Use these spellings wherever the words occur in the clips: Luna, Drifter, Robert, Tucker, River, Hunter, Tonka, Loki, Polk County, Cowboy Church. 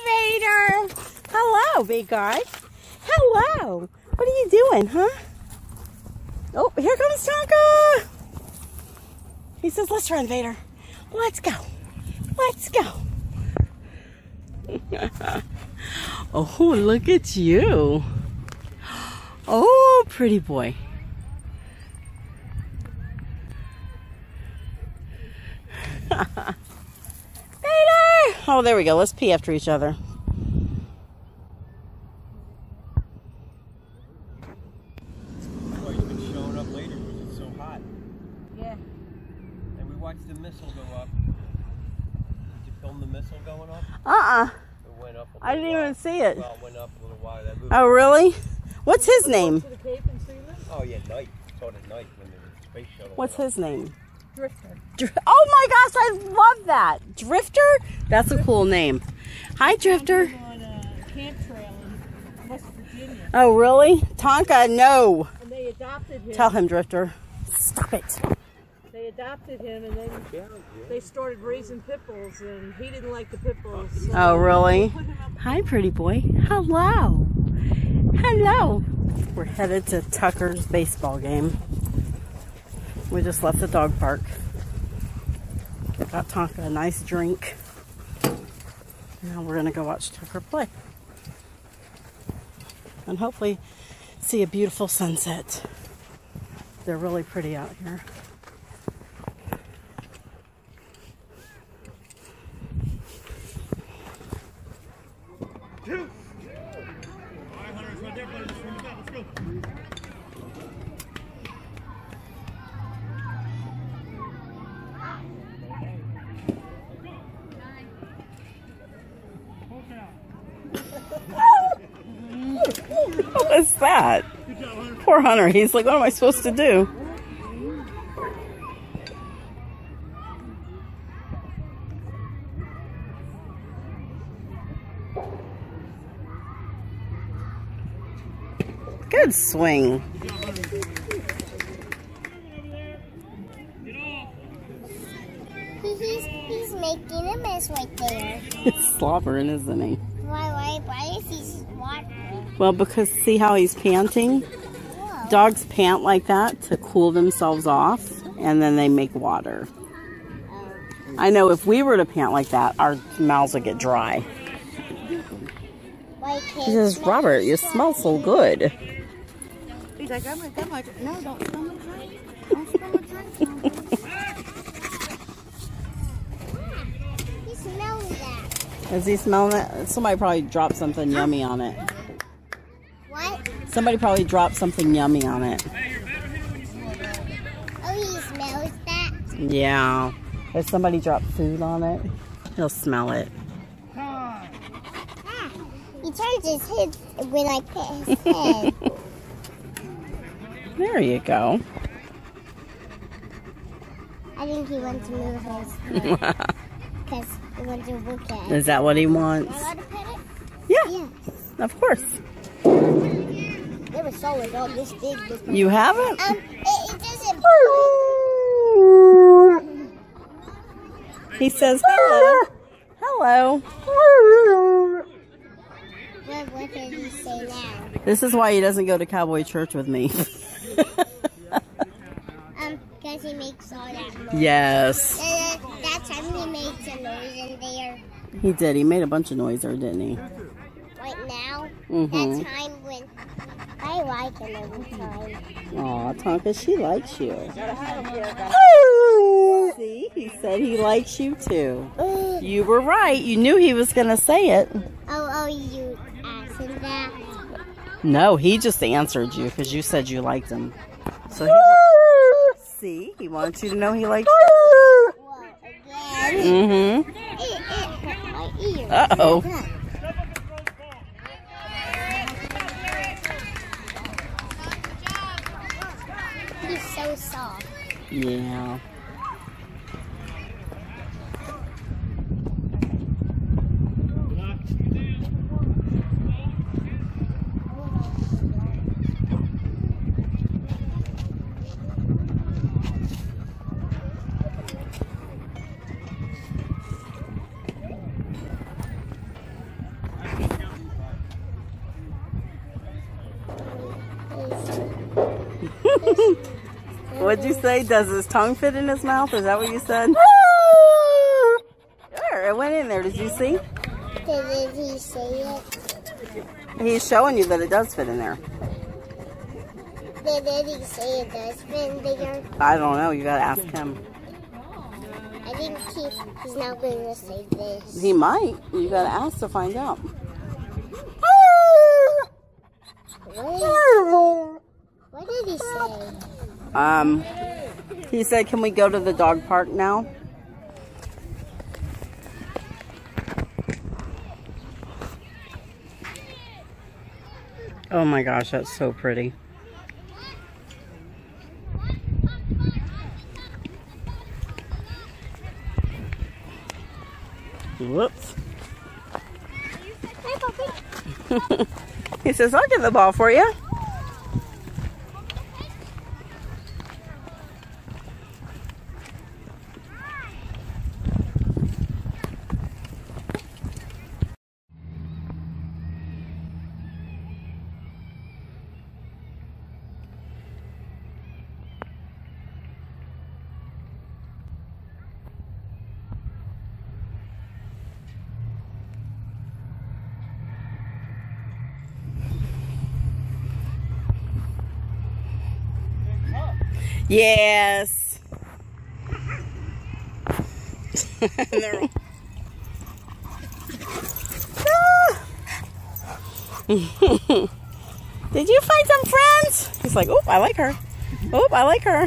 Hey, Vader. Hello, big guy. Hello. What are you doing, huh? Oh, here comes Tonka. He says, let's run, Vader. Let's go. Let's go. Oh, look at you. Oh, pretty boy. Vader! Oh, there we go. Let's pee after each other. I didn't even see it. Well, it went up a little while. That movie. Oh, really? What's his name? Oh, yeah, Night. Saw it at night when there was a space shuttle. What's his name? Drifter. Oh, my gosh, I love that. Drifter? That's Drifter. A cool name. Hi, Drifter. On a camp trail in West Virginia. Oh, really? Tonka, no. And they adopted him. Tell him, Drifter. Stop it. They adopted him, and then they started raising pit bulls, and he didn't like the pit bulls. So oh, really? Hi, pretty boy. Hello. Hello. We're headed to Tucker's baseball game. We just left the dog park. Got Tonka a nice drink. Now we're going to go watch Tucker play. And hopefully see a beautiful sunset. They're really pretty out here. What is that? Poor Hunter. He's like, what am I supposed to do? Good swing. He's making a mess right there. He's slobbering, isn't he? Why is he slobbering? Well, because see how he's panting? Whoa. Dogs pant like that to cool themselves off, and then they make water. Oh. I know if we were to pant like that, our mouths would get dry. He says, Robert, you smell so good. He's like, I'm like, no, don't spill my drink. Don't spill my drink. He smells that. Is he smelling that? Somebody probably dropped something yummy on it. What? Somebody probably dropped something yummy on it. Oh, he smells that? Yeah. If somebody dropped food on it, he'll smell it. He turns his head when I pet his head. There you go. I think he wants to move his head. Because he wants to look at it. Is that what he wants? Am I allowed to pet it? Yeah. Yes. Of course. There was solid all this big. You haven't? It doesn't. He says hello. Hello. What did he say now? This is why he doesn't go to Cowboy Church with me. Because he makes all that noise. Yes. That time he makes a noise in there. He did. He made a bunch of noise there, didn't he? Right now? Mm-hmm. That time when I like him every time. Aw, Tonka, she likes you. Oh! See, he said he likes you too. You were right. You knew he was going to say it. Oh, you... That. No, he just answered you because you said you liked him. So see, he wanted you to know he liked you. Mm-hmm. It hurt my ear. Uh-oh. He's so soft. Yeah. What'd you say? Does his tongue fit in his mouth? Is that what you said? There, it went in there. Did you see? Did he see it? He's showing you that it does fit in there. Did he say it does fit in there? I don't know. You gotta ask him. I think he's not going to say this. He might. You gotta ask to find out. What did he say? He said, can we go to the dog park now? Oh my gosh, that's so pretty. Whoops. He says, I'll get the ball for you. Yes. Did you find some friends? He's like, oh, I like her. Oh, I like her.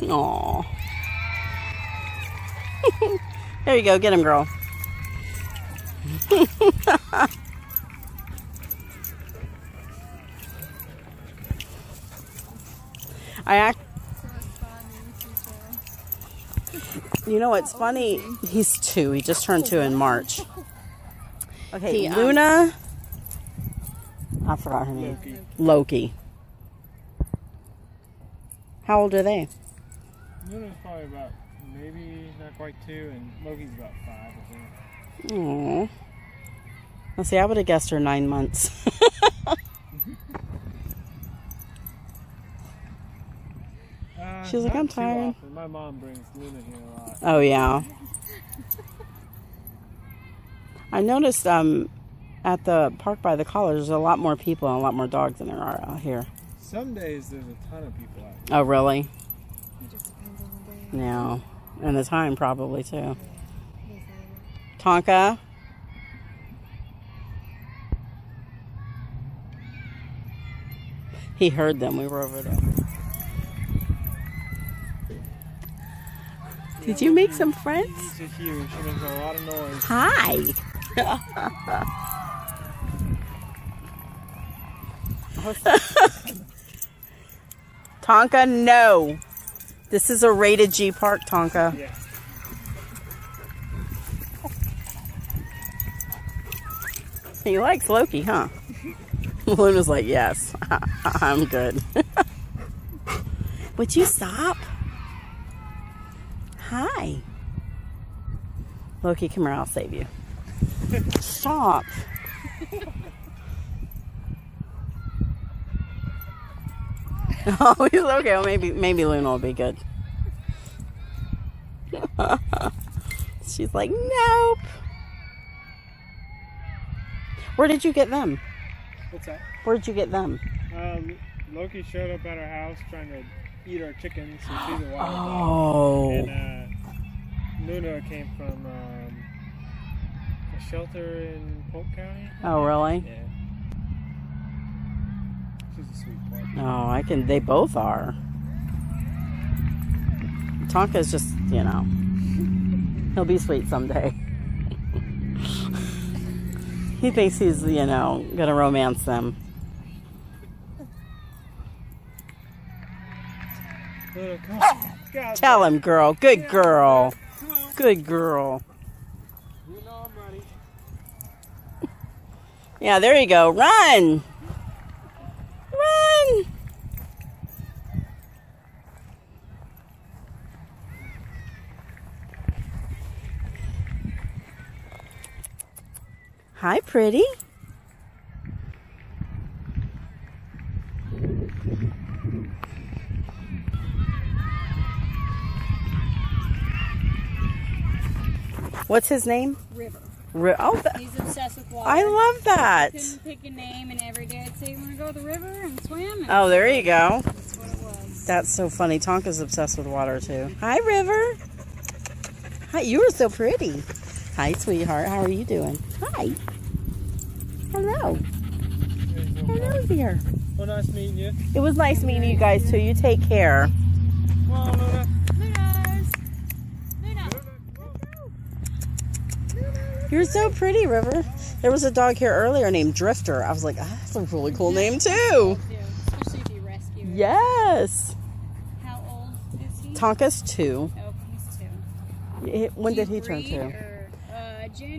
Aww. There you go. Get him, girl. You know what's funny? He's 2. He just turned 2 in March. Okay, Luna. I forgot her name. Loki. How old are they? Luna's probably about maybe not quite 2, and Loki's about 5, I think. Aww. Let's see. I would have guessed her 9 months. She's like, I'm tired. My mom brings Luna here a lot. Oh, yeah. I noticed at the park by the college, there's a lot more people and a lot more dogs than there are out here. Some days there's a ton of people out here. Oh, really? It just depends on the day. Yeah. And the time, probably, too. Yeah. Tonka? He heard them. We were over there. Did you make some friends? She's huge. She makes a lot of noise. Hi. Tonka, no. This is a rated G park, Tonka. Yeah. He likes Loki, huh? Luna's like, yes. I'm good. Would you stop? Hi. Loki, come here. I'll save you. Stop. Oh, he's okay. Well, maybe Luna will be good. She's like, nope. Where did you get them? What's that? Where did you get them? Loki showed up at our house trying to eat our chickens, and she's a wild dog. And Luna came from a shelter in Polk County. Oh, really? Yeah. She's a sweet dog. Oh, I can. They both are. Tonka's just, you know, he'll be sweet someday. He thinks he's, you know, gonna romance them. Tell him, girl. Good girl. Good girl. Yeah, there you go. Run. Run. Hi, pretty. What's his name? River. Oh, he's obsessed with water. I love that. He couldn't pick a name, and every day I'd say, you want to go to the river and swim? And oh, there you go. That's what it was. That's so funny. Tonka's obsessed with water, too. Hi, River. Hi, you are so pretty. Hi, sweetheart. How are you doing? Hi. Hello. Hello there. Well, nice meeting you. It was nice meeting you guys, too. You take care. Well, Luna. Luna's. Luna. You're so pretty, River. There was a dog here earlier named Drifter. I was like, ah, that's a really cool name too. Especially if you rescue him. Yes. How old is he? Tonka's 2. Oh, he's 2. When did he turn 2? June.